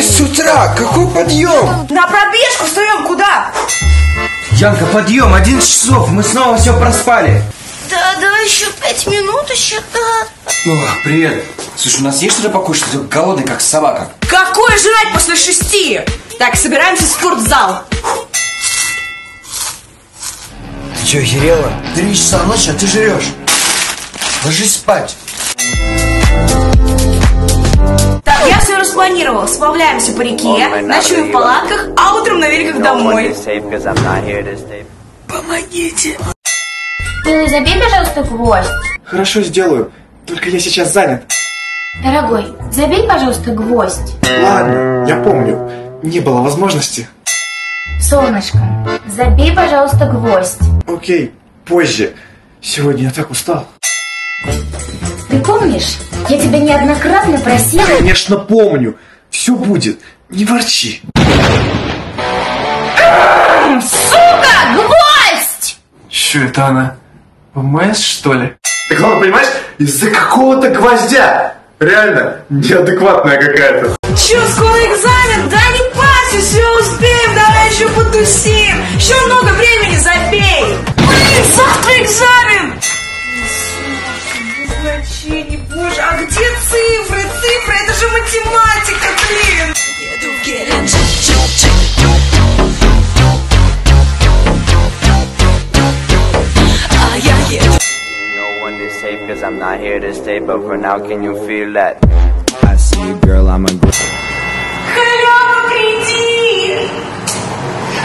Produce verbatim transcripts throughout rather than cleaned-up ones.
шесть утра! Какой подъем? На пробежку встаем, куда? Янка, подъем, одиннадцать часов, мы снова все проспали. Да, да, еще пять минут, еще да. О, привет. Слушай, у нас есть что-то покушать? Ты голодный, как собака. Какое жрать после шести? Так, собираемся в спортзал. Ты че, охерела? Три часа ночи, а ты жрешь. Ложись спать. Так, я все распланировала. Сплавляемся по реке, ночуем в палатках, а утром на великах домой. Помогите. Ты забей, пожалуйста, гвоздь. Хорошо, сделаю. Только я сейчас занят. Дорогой, забей, пожалуйста, гвоздь. Ладно, я помню. Не было возможности. Солнышко, забей, пожалуйста, гвоздь. Окей, позже. Сегодня я так устал. Ты помнишь? Я тебя неоднократно просила... Конечно, помню. Все будет. Не ворчи. Сука, гвоздь! Че это она? ПМС, что ли? Так, главное, понимаешь, из-за какого-то гвоздя. Реально, неадекватная какая-то. Че, скоро экзамен? Да не паси, все успеем, давай еще потусим. Еще много времени, забей. Блин, завтра экзамен. Значение, боже, а где цифры? Цифры, это же математика, блин. А я еду. Халява, приди!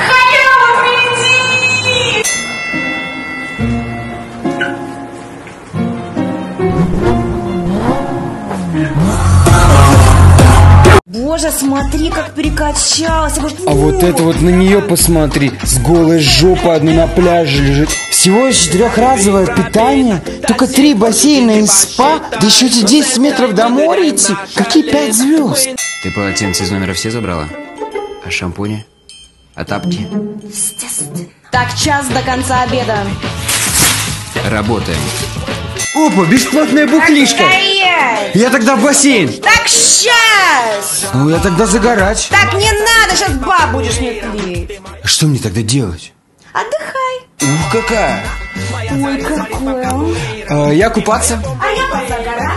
Халява, приди! Боже, смотри, как перекачалась. А вот это вот на нее посмотри. С голой жопой одной на пляже лежит. Всего лишь четырехразовое питание, только три бассейна и спа, да еще эти десять метров до моря идти. Какие пять звезд? Ты полотенце из номера все забрала? А шампуни? А тапки? Естественно. Так, час до конца обеда. Работаем. Опа, бесплатная буклишка. Я тогда в бассейн. Так, сейчас. Ну, я тогда загорать. Так, не надо, сейчас баб будешь мне клеить. А что мне тогда делать? Отдыхай. Ух, какая. Ой, какая. А, я купаться. А я буду загорать.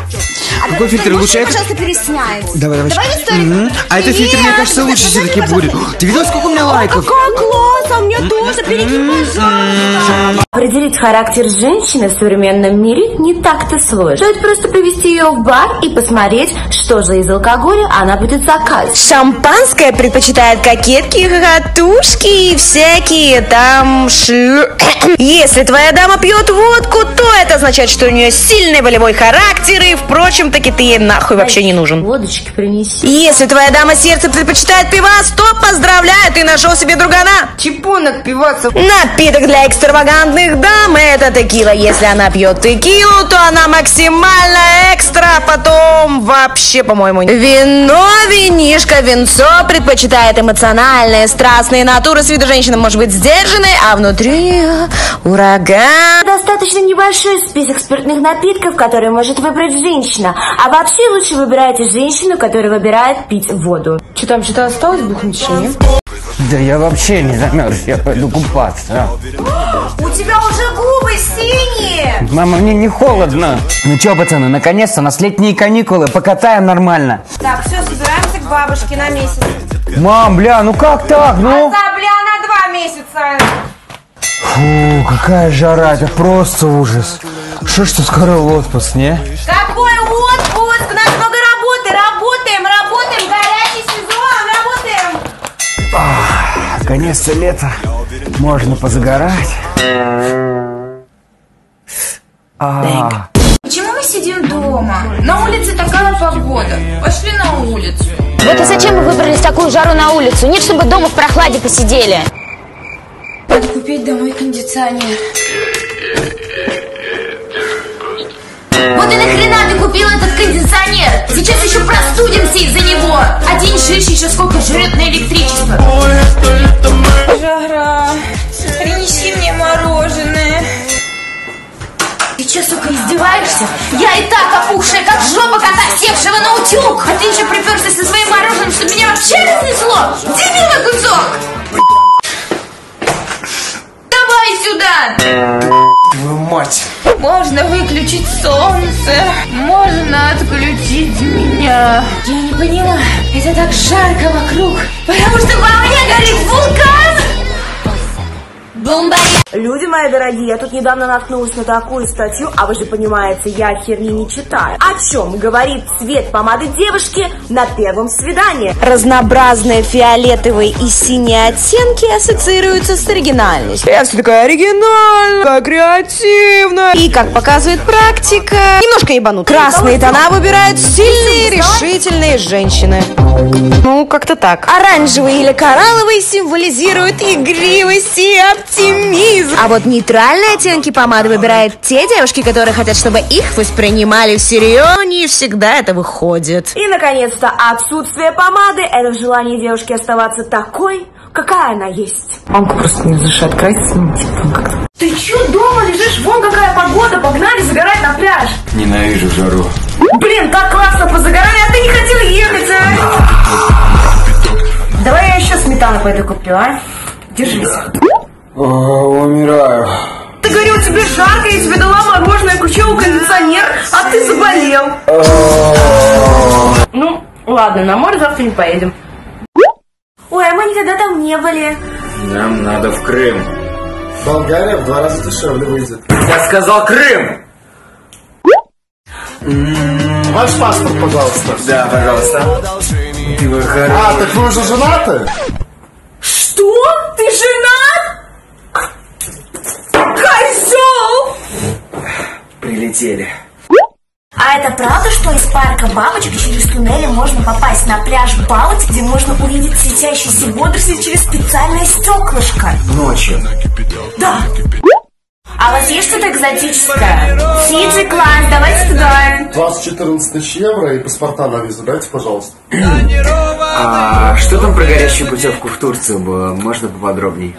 А какой фильтр лучше? Пожалуйста, пересняется. Давай, давай. давай угу. А этот фильтр, мне кажется, лучше все-таки будет. Ты видел, сколько у меня лайков? Какой класс, а мне тоже. Перейди, пожалуйста. Определить характер женщины в современном мире не так-то сложно. Стоит просто привести ее в бар и посмотреть, что же из алкоголя она будет заказывать. Шампанское предпочитает кокетки, хохотушки и всякие там ши... Если твоя дама пьет водку, то это означает, что у нее сильный волевой характер и, впрочем, таки ты ей нахуй вообще не нужен. Водочки принеси. Если твоя дама сердце предпочитает пивас, то поздравляю, ты нашел себе другана. Чепонок пиваса. Напиток для экстравагантных дам — это текила. Если она пьет текилу, то она максимально экстра, потом вообще, по-моему, не... Вино, винишко, винцо предпочитает эмоциональные, страстные натуры. С виду женщина может быть сдержанной, а внутри... ураган. Достаточно небольшой список спиртных напитков, которые может выбрать женщина. А вообще лучше выбирайте женщину, которая выбирает пить воду. Что там, что-то осталось бухнуть? Да я вообще не замерз, я пойду купаться. А? У тебя уже губы синие! Мама, мне не холодно. Ну чё, пацаны, наконец-то у нас летние каникулы, покатаем нормально. Так, все, собираемся к бабушке на месяц. Мам, бля, ну как так, ну? Да, бля, на два месяца. Фу, какая жара, это просто ужас. Что ж, что скоро отпуск, не? Какой отпуск? У нас много работы, работаем, работаем, горячий сезон, работаем. А, конец-то лета, можно позагорать. А. Почему мы сидим дома? На улице такая погода, пошли на улицу. Вот и зачем мы выбрались такую жару на улицу? Нет, чтобы дома в прохладе посидели. Надо купить домой кондиционер. Вот и нахрена ты купил этот кондиционер? Сейчас еще простудимся из-за него. Один шиш еще сколько жрет на электричество. Жара, принеси мне мороженое. Ты че, сука, издеваешься? Я и так опухшая, как жопа кота, севшего на утюг. А ты еще приперся со своим мороженым, чтобы меня вообще Можно выключить солнце. Можно отключить меня. Я не понимаю. Это так жарко вокруг. Потому что во мне горит вулкан. Бомба. Люди мои дорогие, я тут недавно наткнулась на такую статью, а вы же понимаете, я херни не читаю. О чем говорит цвет помады девушки на первом свидании? Разнообразные фиолетовые и синие оттенки ассоциируются с оригинальностью. Я все такая оригинальная, креативная. И, как показывает практика, немножко ебанут. Красные тона выбирают сильные, решительные женщины. Ну, как-то так. Оранжевый или коралловый символизируют игривость и оптимизм. А вот нейтральные оттенки помады выбирают те девушки, которые хотят, чтобы их воспринимали всерьез, не всегда это выходит. И, наконец-то, отсутствие помады – это желание девушки оставаться такой, какая она есть. Мамка просто не разрешает краситься, ну, типа, как-то. Ты чё дома лежишь? Вон какая погода, погнали загорать на пляж. Ненавижу жару. Блин, так классно позагорали, а ты не хотел ехать, а? Давай я еще сметану пойду куплю, а? Держись. О, умираю. Ты говорил, тебе жарко, я тебе дала мороженое, включила кондиционер, а ты заболел. Ну, ладно, на море завтра не поедем. Ой, а мы никогда там не были. Нам надо в Крым. Болгария в два раза дешевле выйдет. Я сказал Крым! Ваш паспорт, пожалуйста. Да, пожалуйста. А, так вы уже женаты? Что? Ты женат? Козел! Прилетели. А это правда, что из парка бабочек через туннели можно попасть на пляж Балти, где можно увидеть светящиеся водоросли через специальное стеклышко? Ночью. Да. А у вас есть что-то экзотическое? Фиджи, класс, давайте туда. двадцать четырнадцать евро и паспорта на визу, дайте, пожалуйста. А что там про горящую путевку в Турцию было? Можно поподробнее?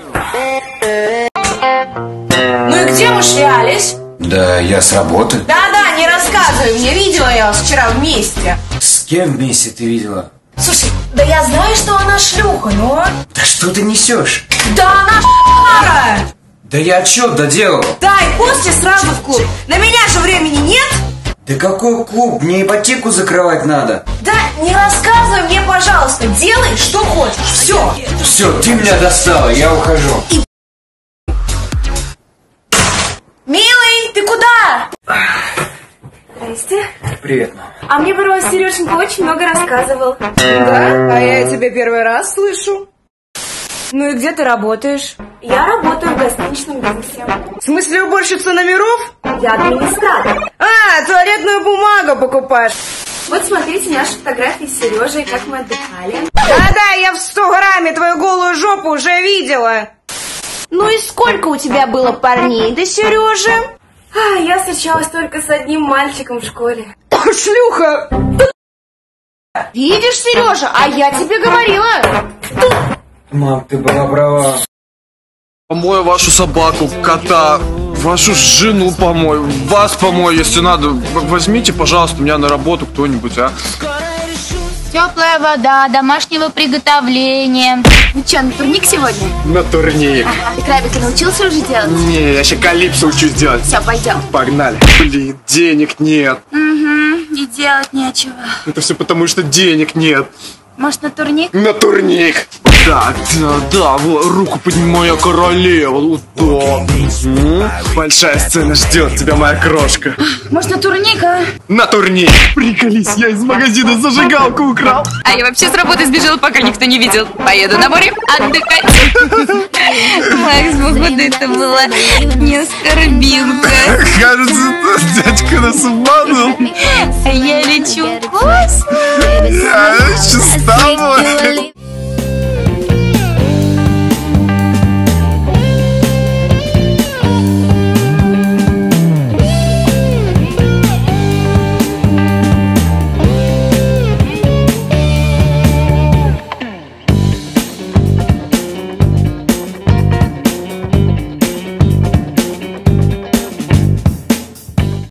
Ну и где мы шлялись? Да, я с работы. Да-да, не рассказывай мне, видела я вас вчера вместе. С кем вместе ты видела? Слушай, да я знаю, что она шлюха, но... Да что ты несешь? Да она ш**ара! Да я отчет доделал. Да, и после сразу в клуб. На меня же времени нет. Да какой клуб? Мне ипотеку закрывать надо. Да, не рассказывай мне, пожалуйста, делай, что хочешь. Все. Все, ты меня достала, я ухожу. И... Милый, ты куда? Здрасте. Привет, мама. А мне про вас Сереженька очень много рассказывал. Да? А я тебя первый раз слышу. Ну и где ты работаешь? Я работаю в гостиничном бизнесе. В смысле уборщица номеров? Я администратор. А, туалетную бумагу покупаешь. Вот смотрите наши фотографии с Сережей, как мы отдыхали. Да-да, я в сто грамме твою голую жопу уже видела. Ну и сколько у тебя было парней, да, Сережа? А, я встречалась только с одним мальчиком в школе. Шлюха! Видишь, Сережа, а я тебе говорила. Мам, ты была права. Помою вашу собаку, кота, вашу жену помою, вас помою, если надо. Возьмите, пожалуйста, меня на работу кто-нибудь, а? Теплая вода, домашнего приготовления. Ну что, на турник сегодня? На турник. Ага. Ты крабика научился уже делать? Не, я еще калипсо учусь делать. Все, пойдем. Погнали. Блин, денег нет. Угу, и делать нечего. Это все потому, что денег нет. Может, на турник? На турник. Да, да, да, вот, руку поднимаю, королева, да. Большая сцена ждет тебя, моя крошка. Может, на турник, а? На турник. Приколись, я из магазина зажигалку украл. А я вообще с работы сбежала, пока никто не видел. Поеду на море отдыхать. Макс, походу, это была не скорбинка. Кажется, дядька нас обманул. А я лечу. Я лечу с тобой.